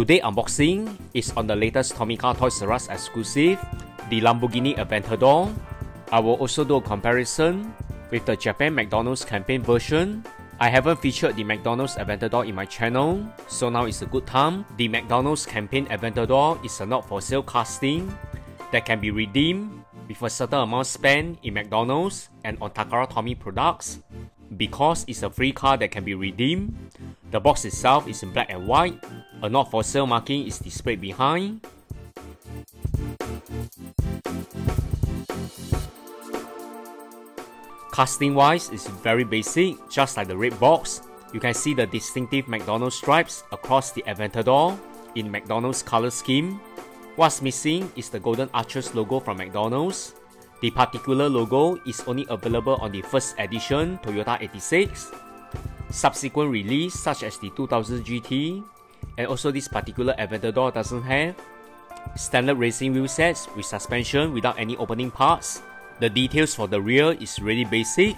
Today's unboxing is on the latest Tomica Toys R Us exclusive, the Lamborghini Aventador. I will also do a comparison with the Japan McDonald's campaign version. I haven't featured the McDonald's Aventador in my channel, so now is a good time. The McDonald's campaign Aventador is a not for sale casting that can be redeemed with a certain amount spent in McDonald's and on Takara Tomy products. Because it's a free car that can be redeemed, the box itself is in black and white. A not for sale marking is displayed behind. Casting wise is very basic, just like the red box. You can see the distinctive McDonald's stripes across the Aventador in McDonald's color scheme. What's missing is the Golden Arches logo from McDonald's. The particular logo is only available on the first edition Toyota 86. Subsequent release such as the 2000 GT and also this particular Aventador doesn't have standard racing wheel sets with suspension without any opening parts. The details for the rear is really basic.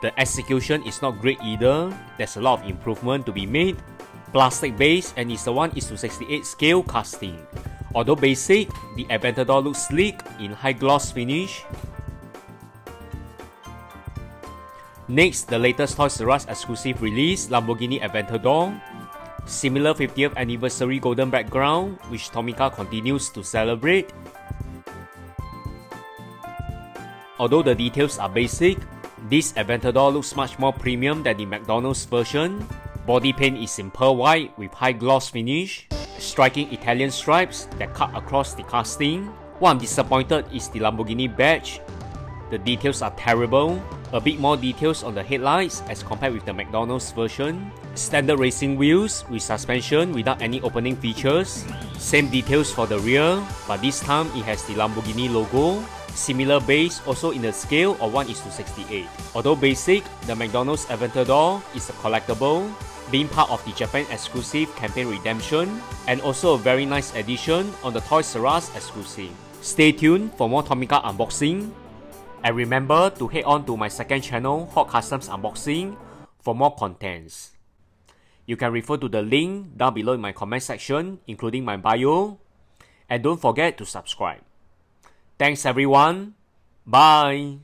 The execution is not great either. There's a lot of improvement to be made. Plastic base and it's a 1:68 scale casting. Although basic, the Aventador looks sleek in high gloss finish. Next, the latest Toys R Us exclusive release, Lamborghini Aventador. Similar 50th anniversary golden background, which Tomica continues to celebrate. Although the details are basic, this Aventador looks much more premium than the McDonald's version. Body paint is in pearl white with high gloss finish. Striking Italian stripes that cut across the casting. What I'm disappointed is the Lamborghini badge. The details are terrible. A bit more details on the headlights as compared with the McDonald's version. Standard racing wheels with suspension without any opening features. Same details for the rear, but this time it has the Lamborghini logo. Similar base also in the scale of 1:68. Although basic, the McDonald's Aventador is a collectible, being part of the Japan exclusive campaign redemption and also a very nice addition on the Toys R Us exclusive. Stay tuned for more Tomica unboxing and remember to head on to my second channel, Hot Kustoms Unboxing, for more contents. You can refer to the link down below in my comment section, including my bio, and don't forget to subscribe. Thanks everyone, bye!